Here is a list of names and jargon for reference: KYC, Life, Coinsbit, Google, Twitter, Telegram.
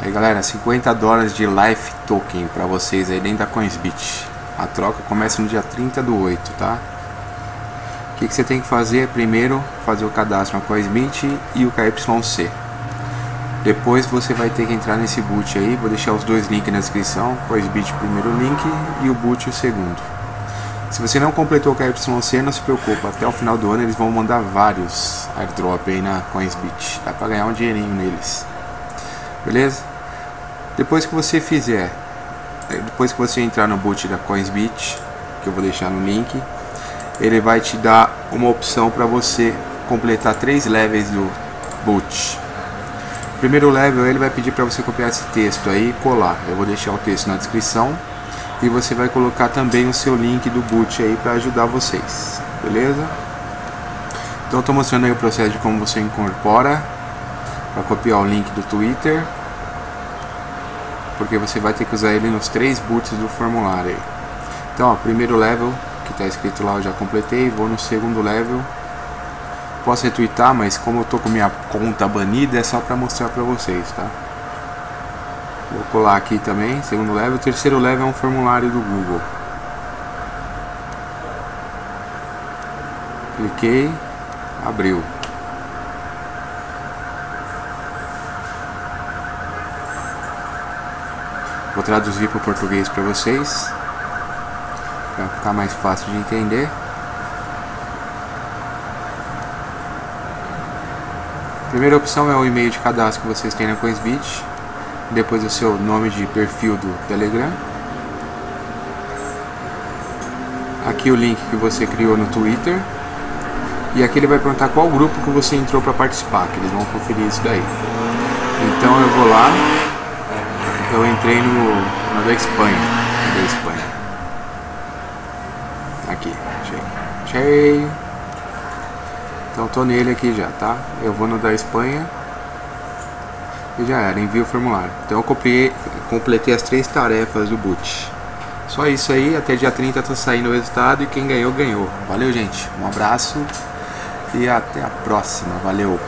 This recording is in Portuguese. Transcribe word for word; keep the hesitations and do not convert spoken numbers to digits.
Aí galera, cinquenta dólares de Life Token para vocês aí dentro da Coinsbit. A troca começa no dia trinta do oito, tá? O que, que você tem que fazer? Primeiro, fazer o cadastro na Coinsbit e o K Y C. Depois você vai ter que entrar nesse boot aí. Vou deixar os dois links na descrição. Coinsbit, primeiro link, e o boot, o segundo. Se você não completou o K Y C, não se preocupa. Até o final do ano eles vão mandar vários airdrop aí na Coinsbit. Dá pra ganhar um dinheirinho neles. Beleza? Depois que você fizer, depois que você entrar no boot da Coinsbit, que eu vou deixar no link, ele vai te dar uma opção para você completar três levels do boot. O primeiro level ele vai pedir para você copiar esse texto aí e colar. Eu vou deixar o texto na descrição e você vai colocar também o seu link do boot aí para ajudar vocês. Beleza? Então estou mostrando aí o processo de como você incorpora para copiar o link do Twitter, porque você vai ter que usar ele nos três boots do formulário aí. Então, ó, primeiro level que está escrito lá eu já completei. Vou no segundo level. Posso retweetar, mas como eu tô com minha conta banida é só para mostrar para vocês, tá? Vou colar aqui também. Segundo level. O terceiro level é um formulário do Google. Cliquei, abriu. Vou traduzir para o português para vocês, para ficar mais fácil de entender. A primeira opção é o e-mail de cadastro que vocês têm na Coinsbit, depois o seu nome de perfil do Telegram. Aqui o link que você criou no Twitter. E aqui ele vai perguntar qual grupo que você entrou para participar, que eles vão conferir isso daí. Então eu vou lá. Eu entrei no, no da Espanha, da Espanha. Aqui, achei, achei. Então tô nele aqui já, tá? Eu vou no da Espanha e já era, envio o formulário. Então eu copiei, completei as três tarefas do boot. Só isso aí, até dia trinta tá saindo o resultado e quem ganhou, ganhou. Valeu gente, um abraço e até a próxima, valeu!